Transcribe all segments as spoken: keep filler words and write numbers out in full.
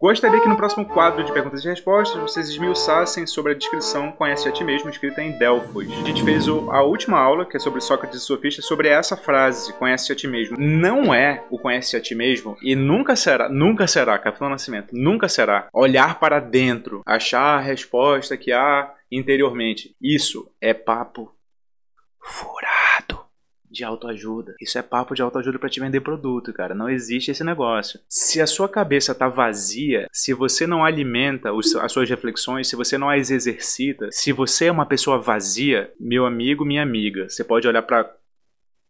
Gostaria que no próximo quadro de perguntas e respostas vocês esmiuçassem sobre a descrição Conhece a Ti Mesmo, escrita em Delfos. A gente fez a última aula, que é sobre Sócrates e Sofistas, sobre essa frase, Conhece a Ti Mesmo. Não é o Conhece a Ti Mesmo e nunca será, nunca será, Capitão Nascimento, nunca será olhar para dentro, achar a resposta que há interiormente. Isso é papo furado de autoajuda. Isso é papo de autoajuda pra te vender produto, cara. Não existe esse negócio. Se a sua cabeça tá vazia, se você não alimenta os, as suas reflexões, se você não as exercita, se você é uma pessoa vazia, meu amigo, minha amiga, você pode olhar pra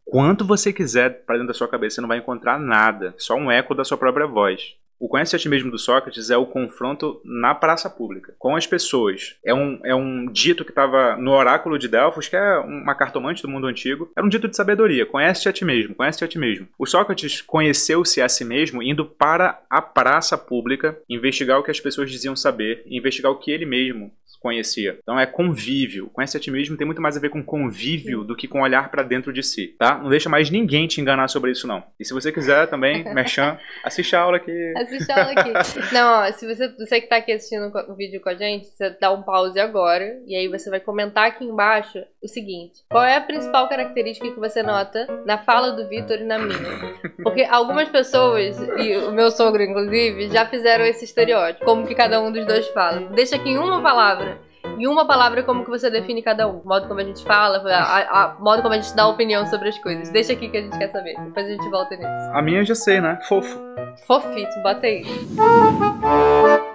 quanto você quiser pra dentro da sua cabeça, você não vai encontrar nada. Só um eco da sua própria voz. O Conhece a Ti Mesmo do Sócrates é o confronto na praça pública, com as pessoas. É um, é um dito que estava no oráculo de Delfos, que é uma cartomante do mundo antigo. Era um dito de sabedoria. Conhece-te a ti mesmo, conhece-te a ti mesmo. O Sócrates conheceu-se a si mesmo indo para a praça pública investigar o que as pessoas diziam saber, investigar o que ele mesmo conhecia. Então é convívio. Conhece a ti mesmo tem muito mais a ver com convívio do que com olhar para dentro de si, tá? Não deixa mais ninguém te enganar sobre isso, não. E se você quiser também, merchan, assiste a aula que... Assiste a aula aqui. Não, ó, se você, você que tá aqui assistindo o vídeo com a gente, você dá um pause agora e aí você vai comentar aqui embaixo o seguinte. Qual é a principal característica que você nota na fala do Victor e na minha? Porque algumas pessoas, e o meu sogro inclusive, já fizeram esse estereótipo. Como que cada um dos dois fala. Deixa aqui em uma palavra. E uma palavra como que você define cada um. O modo como a gente fala, o modo como a gente dá opinião sobre as coisas. Deixa aqui que a gente quer saber. Depois a gente volta nisso. A minha eu já sei, né? Fofo. Fofito, bota aí.